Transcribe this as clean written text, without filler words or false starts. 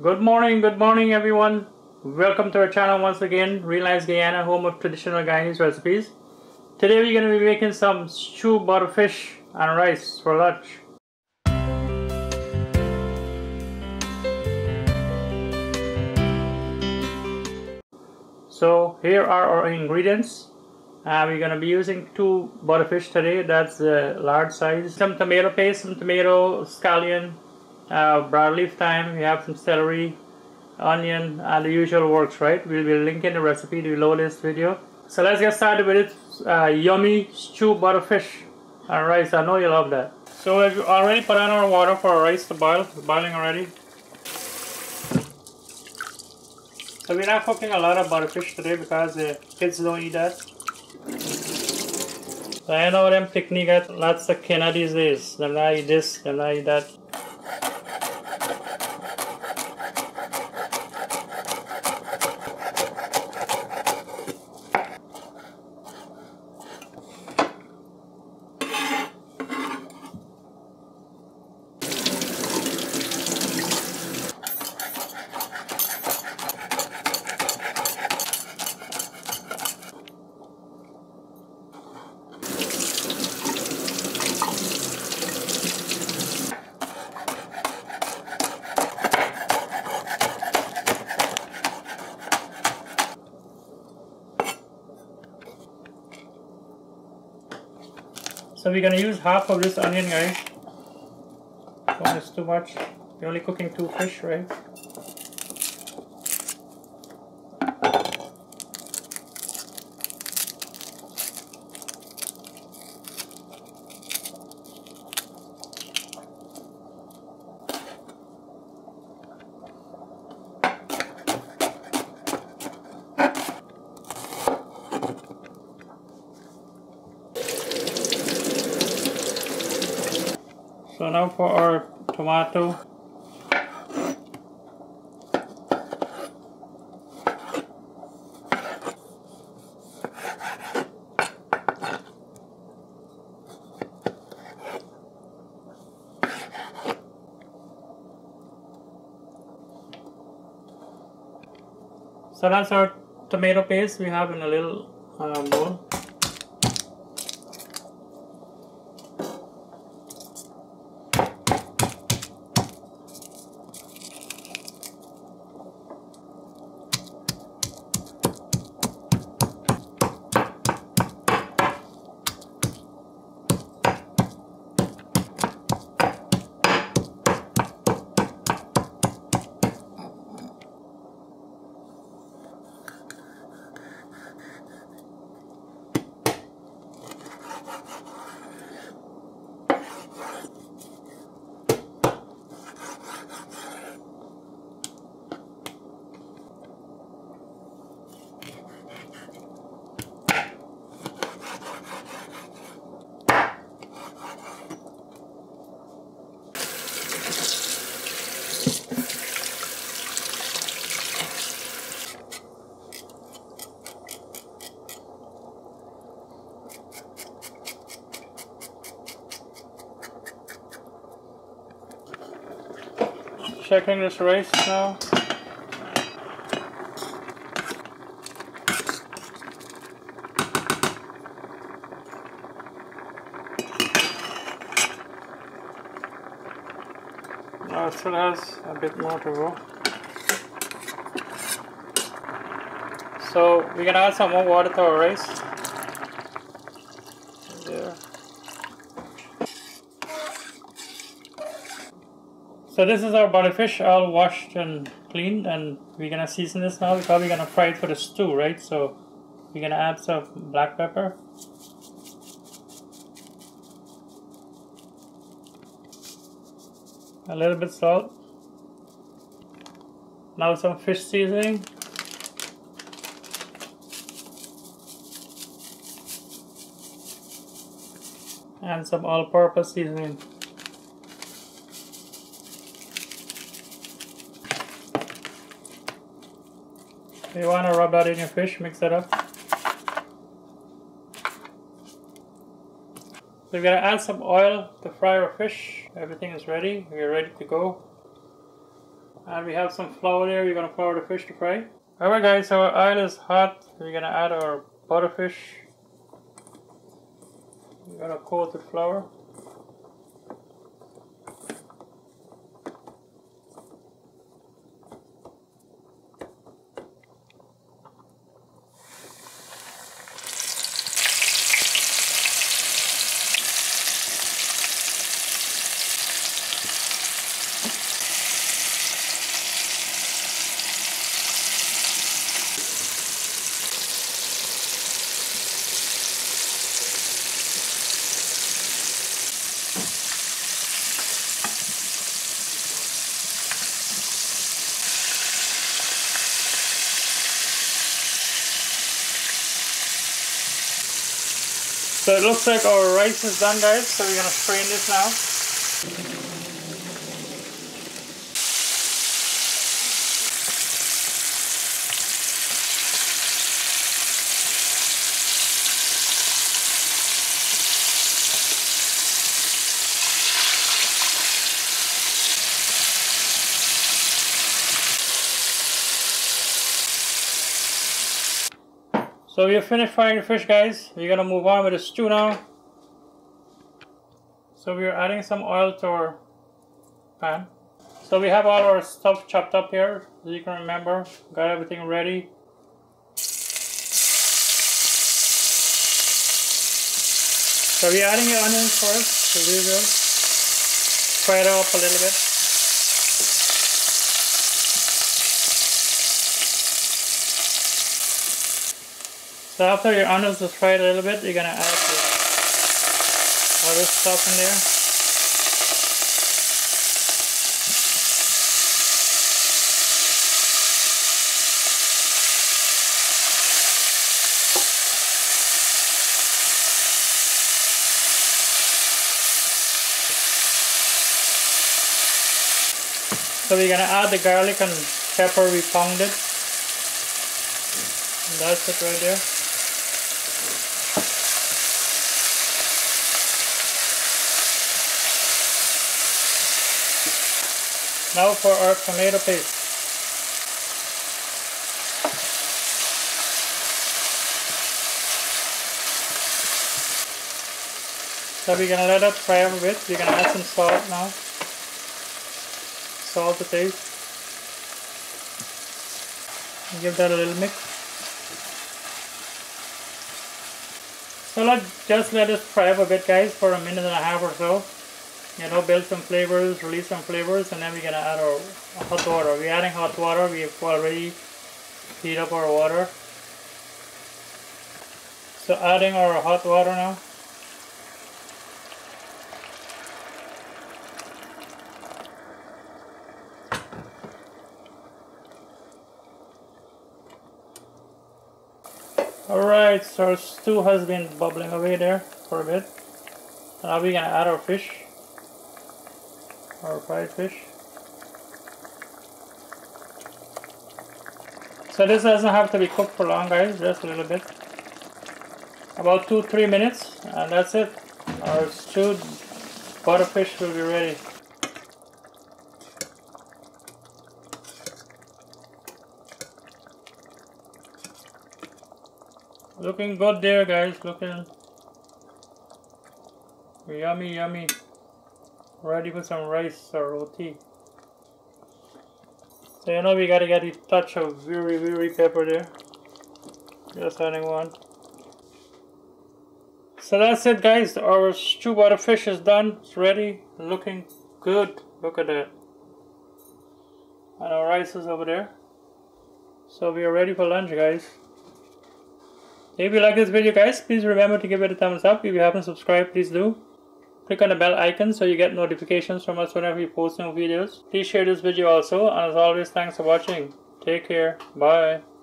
Good morning everyone. Welcome to our channel once again, Real Nice Guyana, home of traditional Guyanese recipes. Today we're going to be making some stewed butterfish and rice for lunch. So here are our ingredients. We're going to be using 2 butterfish today, that's the large size. Some tomato paste, some tomato, scallion, broadleaf thyme, we have some celery, onion, and the usual works, right? We'll be linking the recipe below this video. So let's get started with it. Yummy stewed butterfish and rice. I know you love that. So we've already put on our water for our rice to boil. It's boiling already. So we're not cooking a lot of butterfish today because the kids don't eat that. So I know them picnic got lots of canna these days. They'll not eat this, they'll not eat that. So we're gonna use half of this onion, guys. Don't use too much. We're only cooking 2 fish, right? So now for our tomato. So that's our tomato paste we have in a little bowl. Checking this rice now. Now it still has a bit more to go. So we can add some more water to our rice. There. So this is our butterfish, all washed and cleaned, and we're gonna season this now. We're probably gonna fry it for the stew, right? So we're gonna add some black pepper. A little bit salt. Now some fish seasoning. And some all-purpose seasoning. You want to rub that in your fish, mix that up. So we're going to add some oil to fry our fish. Everything is ready, we're ready to go. And we have some flour there. We're going to flour the fish to fry. Alright guys, so our oil is hot. We're going to add our butterfish. We're going to coat the flour. So it looks like our rice is done guys, so we're going to strain this now. So we have finished frying the fish guys, we're going to move on with the stew now. So we are adding some oil to our pan. So we have all our stuff chopped up here, as you can remember, got everything ready. So we're adding the onions first, so we will fry it up a little bit. So after your onions is fried a little bit, you're going to add all this stuff in there. So we're going to add the garlic and pepper we pounded. And that's it right there. Now for our tomato paste. So we're going to let that fry up a bit. We're going to add some salt now. Salt to taste. And give that a little mix. So just let it fry up a bit guys for a minute and a half or so. You know, build some flavors, release some flavors, and then we're gonna add our hot water. We're adding hot water. We've already heated up our water. So adding our hot water now. Alright, so our stew has been bubbling away there for a bit. So now we're gonna add our fish. Our fried fish. So this doesn't have to be cooked for long guys, just a little bit. About 2-3 minutes and that's it. Our stewed butterfish will be ready. Looking good there guys, looking yummy yummy. Ready for some rice or roti. So you know we gotta get a touch of very pepper there. Just adding one. So that's it guys, our stew butterfish is done, it's ready, looking good. Look at that. And our rice is over there. So we are ready for lunch guys. If you like this video guys, please remember to give it a thumbs up. If you haven't subscribed, please do. Click on the bell icon so you get notifications from us whenever we post new videos. Please share this video also, and as always, thanks for watching. Take care. Bye.